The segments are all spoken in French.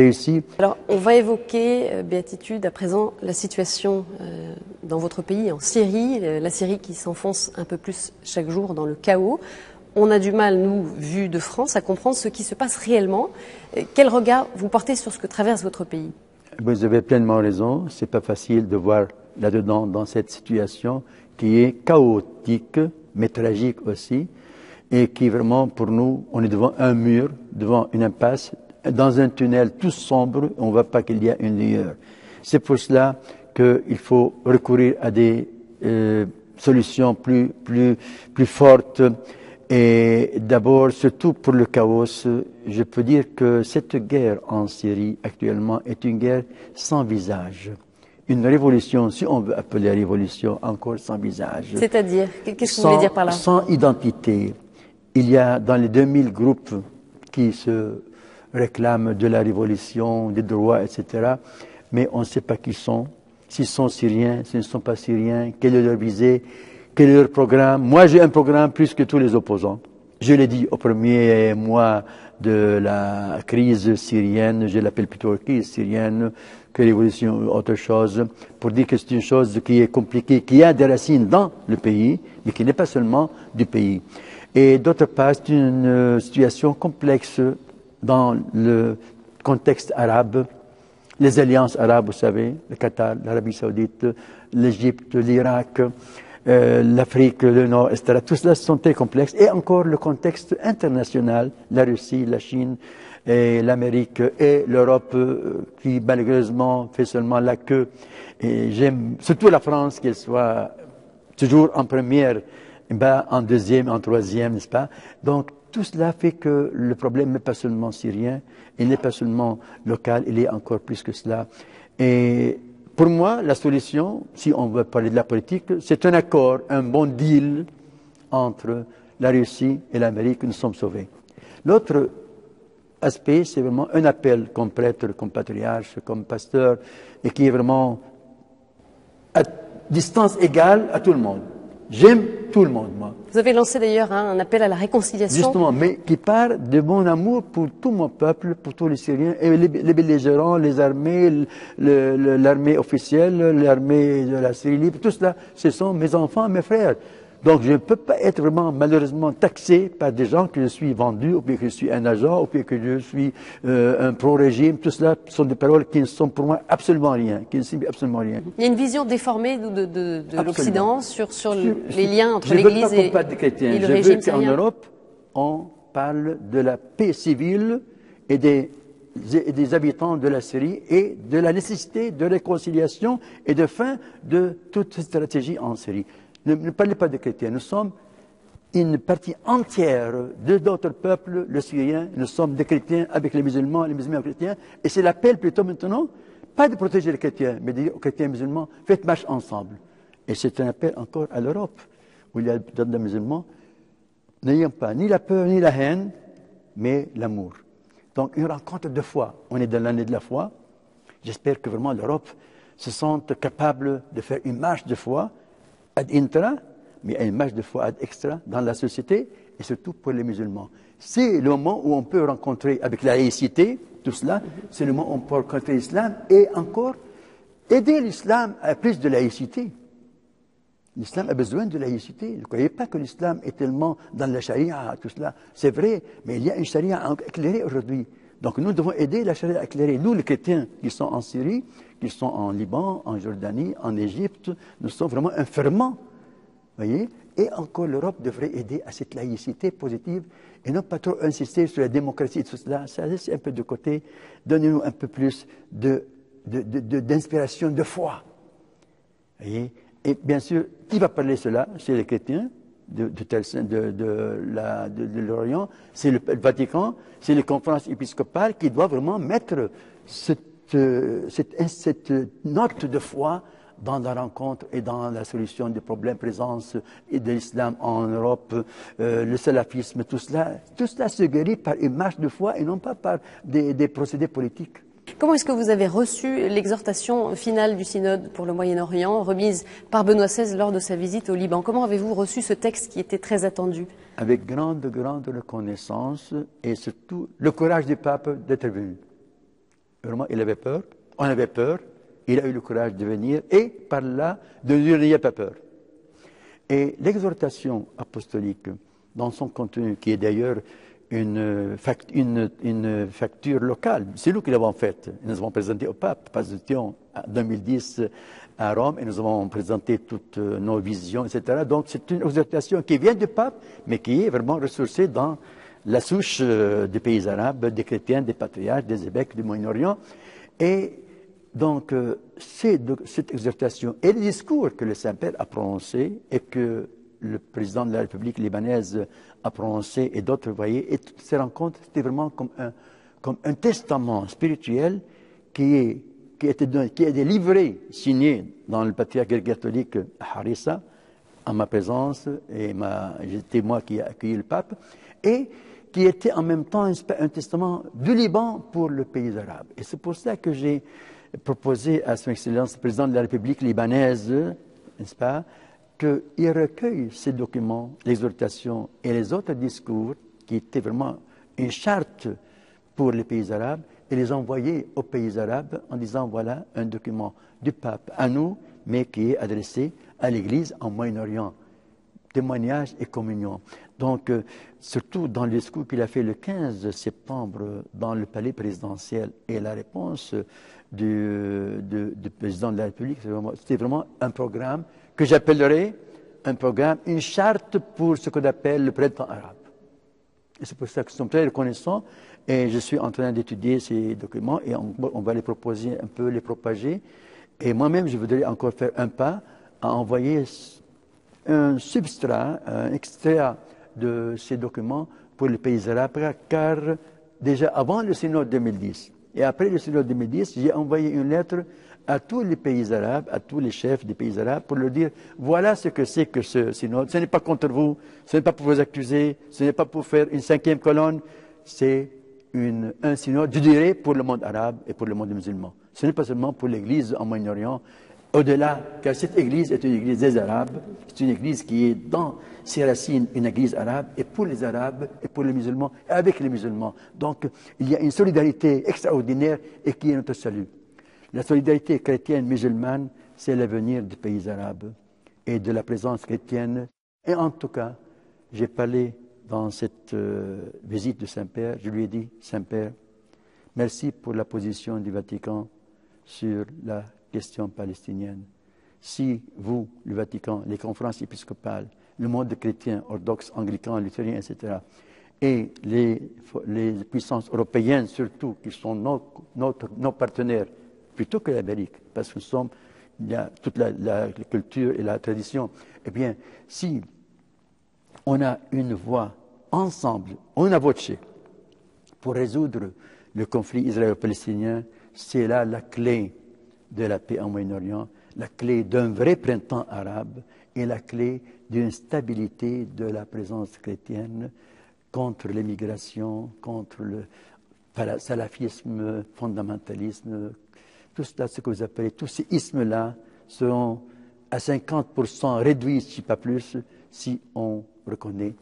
Réussi. Alors, on va évoquer, Béatitude, à présent, la situation dans votre pays, en Syrie, la Syrie qui s'enfonce un peu plus chaque jour dans le chaos. On a du mal, nous, vus de France, à comprendre ce qui se passe réellement. Quel regard vous portez sur ce que traverse votre pays? Vous avez pleinement raison, c'est pas facile de voir là-dedans, dans cette situation qui est chaotique, mais tragique aussi, et qui vraiment, pour nous, on est devant un mur, devant une impasse, dans un tunnel tout sombre, on ne voit pas qu'il y a une lueur. C'est pour cela qu'il faut recourir à des solutions plus fortes. Et d'abord, surtout pour le chaos, je peux dire que cette guerre en Syrie actuellement est une guerre sans visage. Une révolution, si on veut appeler révolution, encore sans visage. C'est-à-dire, qu'est-ce que vous voulez dire par là? Sans identité. Il y a dans les 2000 groupes qui se réclament de la révolution, des droits, etc. Mais on ne sait pas qui sont, s'ils sont syriens, s'ils ne sont pas syriens, quelle est leur visée, quel est leur programme. Moi, j'ai un programme plus que tous les opposants. Je l'ai dit au premier mois de la crise syrienne, je l'appelle plutôt crise syrienne que révolution ou autre chose, pour dire que c'est une chose qui est compliquée, qui a des racines dans le pays, mais qui n'est pas seulement du pays. Et d'autre part, c'est une situation complexe dans le contexte arabe, les alliances arabes, vous savez, le Qatar, l'Arabie saoudite, l'Égypte, l'Irak, l'Afrique, le Nord, etc. Tout cela sont très complexes. Et encore le contexte international, la Russie, la Chine, et l'Amérique et l'Europe qui malheureusement fait seulement la queue. Et j'aime surtout la France qu'elle soit toujours en première, ben, en deuxième, en troisième, n'est-ce pas? Donc, tout cela fait que le problème n'est pas seulement syrien, il n'est pas seulement local, il est encore plus que cela. Et pour moi, la solution, si on veut parler de la politique, c'est un accord, un bon deal entre la Russie et l'Amérique, nous sommes sauvés. L'autre aspect, c'est vraiment un appel comme prêtre, comme patriarche, comme pasteur, et qui est vraiment à distance égale à tout le monde. J'aime tout le monde, moi. Vous avez lancé d'ailleurs un appel à la réconciliation. Justement, mais qui part de mon amour pour tout mon peuple, pour tous les Syriens, et les belligérants, les armées, l'armée officielle, l'armée de la Syrie libre, tout cela, ce sont mes enfants, mes frères. Donc je ne peux pas être vraiment malheureusement taxé par des gens que je suis vendu, ou bien que je suis un agent, ou bien que je suis un pro-régime. Tout cela sont des paroles qui ne sont pour moi absolument rien, qui ne signifient absolument rien. Il y a une vision déformée de l'Occident sur les liens entre l'Église et le régime. Je veux qu'en Europe, on parle de la paix civile et des habitants de la Syrie et de la nécessité de réconciliation et de fin de toute stratégie en Syrie. Ne parlez pas de chrétiens, nous sommes une partie entière d'autres peuples, le syrien, nous sommes des chrétiens avec les musulmans chrétiens, et c'est l'appel plutôt maintenant, pas de protéger les chrétiens, mais de dire aux chrétiens musulmans, faites marche ensemble. Et c'est un appel encore à l'Europe, où il y a des musulmans, n'ayons pas ni la peur ni la haine, mais l'amour. Donc une rencontre de foi, on est dans l'année de la foi, j'espère que vraiment l'Europe se sente capable de faire une marche de foi, ad intra, mais une marche de foi ad extra dans la société et surtout pour les musulmans. C'est le moment où on peut rencontrer avec la laïcité, tout cela, c'est le moment où on peut rencontrer l'islam et encore aider l'islam à plus de laïcité. L'islam a besoin de laïcité. Ne croyez pas que l'islam est tellement dans la charia, tout cela. C'est vrai, mais il y a une charia éclairée aujourd'hui. Donc nous devons aider la charia éclairée. Nous, les chrétiens qui sont en Syrie, qui sont en Liban, en Jordanie, en Égypte, nous sommes vraiment un ferment, voyez. Et encore l'Europe devrait aider à cette laïcité positive et non pas trop insister sur la démocratie et tout cela. Ça laisse un peu de côté. Donnez-nous un peu plus d'inspiration, de foi. Voyez. Et bien sûr, qui va parler cela? C'est les chrétiens de l'Orient, c'est le Vatican, c'est les conférences épiscopales qui doivent vraiment mettre cette note de foi dans la rencontre et dans la solution des problèmes présence et de l'islam en Europe, le salafisme, tout cela se guérit par une marche de foi et non pas par des procédés politiques. Comment est-ce que vous avez reçu l'exhortation finale du synode pour le Moyen-Orient, remise par Benoît XVI lors de sa visite au Liban? Comment avez-vous reçu ce texte qui était très attendu? Avec grande reconnaissance et surtout le courage du pape d'être venu. Vraiment, il avait peur, on avait peur, il a eu le courage de venir et par là, de dire n'y a pas peur. Et l'exhortation apostolique, dans son contenu, qui est d'ailleurs une facture locale, c'est nous qui l'avons faite. Nous avons présenté au pape, nous étions en 2010 à Rome et nous avons présenté toutes nos visions, etc. Donc c'est une exhortation qui vient du pape, mais qui est vraiment ressourcée dans la souche des pays arabes, des chrétiens, des patriarches, des évêques du Moyen-Orient. Et donc, cette exhortation et les discours que le Saint-Père a prononcés et que le président de la République libanaise a prononcé et d'autres, vous voyez, et toutes ces rencontres, c'était vraiment comme un testament spirituel qui a été livré, signé dans le patriarcat catholique à Harissa, en ma présence, et j'étais moi qui ai accueilli le pape, et qui était en même temps un testament du Liban pour le pays arabe. Et c'est pour ça que j'ai proposé à Son Excellence le président de la République libanaise, n'est-ce pas, qu'il recueille ces documents, l'exhortation et les autres discours qui étaient vraiment une charte pour les pays arabes et les envoyer aux pays arabes en disant voilà un document du pape à nous, mais qui est adressé à l'Église en Moyen-Orient. Témoignage et communion. Donc, surtout dans le discours qu'il a fait le 15 septembre dans le palais présidentiel et la réponse du président de la République, c'était vraiment un programme que j'appellerais une charte pour ce qu'on appelle le printemps arabe. Et c'est pour ça que nous sommes très reconnaissants et je suis en train d'étudier ces documents et on va les proposer un peu, les propager. Et moi-même, je voudrais encore faire un pas à envoyer un substrat, un extrait de ces documents pour les pays arabes, car déjà avant le synode 2010 et après le synode 2010, j'ai envoyé une lettre à tous les pays arabes, à tous les chefs des pays arabes, pour leur dire voilà ce que c'est que ce synode, ce n'est pas contre vous, ce n'est pas pour vous accuser, ce n'est pas pour faire une cinquième colonne, c'est un synode, je dirais, pour le monde arabe et pour le monde musulman. Ce n'est pas seulement pour l'Église en Moyen-Orient, au-delà, car cette église est une église des Arabes, c'est une église qui est dans ses racines, une église arabe, et pour les Arabes, et pour les musulmans, et avec les musulmans. Donc, il y a une solidarité extraordinaire et qui est notre salut. La solidarité chrétienne-musulmane, c'est l'avenir des pays arabes et de la présence chrétienne. Et en tout cas, j'ai parlé dans cette visite de Saint-Père, je lui ai dit, Saint-Père, merci pour la position du Vatican sur la question palestinienne. Si vous, le Vatican, les conférences épiscopales, le monde chrétien, orthodoxe, anglican, luthérien, etc., et les puissances européennes surtout, qui sont nos partenaires, plutôt que l'Amérique, parce que nous sommes, il y a toute la culture et la tradition, eh bien, si on a une voix ensemble, on a voté pour résoudre le conflit israélo-palestinien, c'est là la clé de la paix en Moyen-Orient, la clé d'un vrai printemps arabe et la clé d'une stabilité de la présence chrétienne contre l'émigration, contre le salafisme, fondamentalisme, tout cela, ce que vous appelez, tous ces ismes-là seront à 50% réduits, si pas plus, si on reconnaît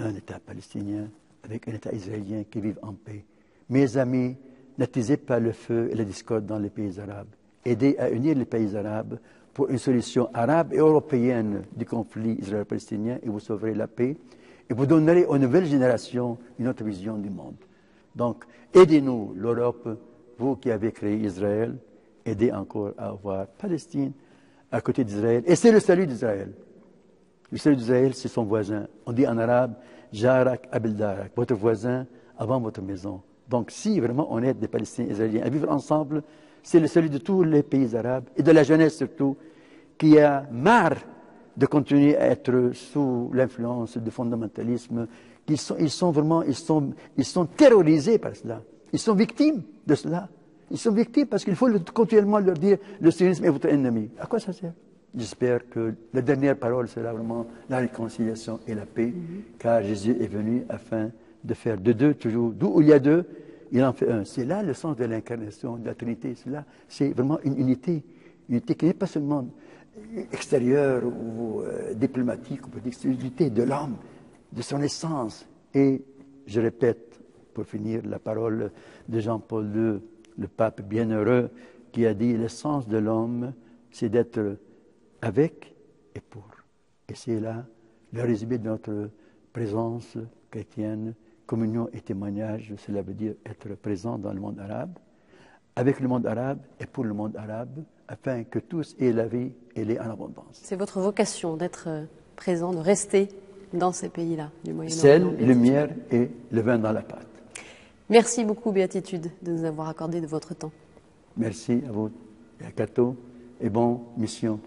un État palestinien avec un État israélien qui vivent en paix. Mes amis, n'attisez pas le feu et la discorde dans les pays arabes. Aider à unir les pays arabes pour une solution arabe et européenne du conflit israélo-palestinien et vous sauverez la paix et vous donnerez aux nouvelles générations une autre vision du monde. Donc, aidez-nous, l'Europe, vous qui avez créé Israël, aidez encore à avoir Palestine à côté d'Israël. Et c'est le salut d'Israël. Le salut d'Israël, c'est son voisin. On dit en arabe, Jarak Abeldarak, votre voisin avant votre maison. Donc, si vraiment on aide les Palestiniens et les Israéliens à vivre ensemble, c'est le salut de tous les pays arabes et de la jeunesse surtout, qui a marre de continuer à être sous l'influence du fondamentalisme. Ils sont terrorisés par cela. Ils sont victimes de cela. Ils sont victimes parce qu'il faut continuellement leur dire le sionisme est votre ennemi. À quoi ça sert? J'espère que la dernière parole sera vraiment la réconciliation et la paix, car Jésus est venu afin de faire de deux toujours, d'où il y a deux, il en fait un. C'est là le sens de l'incarnation, de la Trinité. C'est vraiment une unité qui n'est pas seulement extérieure ou diplomatique, ou politique, c'est l'unité de l'homme, de son essence. Et je répète, pour finir, la parole de Jean-Paul II le pape bienheureux qui a dit « Le sens de l'homme, c'est d'être avec et pour ». Et c'est là le résumé de notre présence chrétienne, communion et témoignage, cela veut dire être présent dans le monde arabe, avec le monde arabe et pour le monde arabe, afin que tous aient la vie et l'aient en abondance. C'est votre vocation d'être présent, de rester dans ces pays-là, du Moyen-Orient. Sel, lumière et le vin dans la pâte. Merci beaucoup, Béatitude, de nous avoir accordé de votre temps. Merci à vous et à Cato, et bonne mission.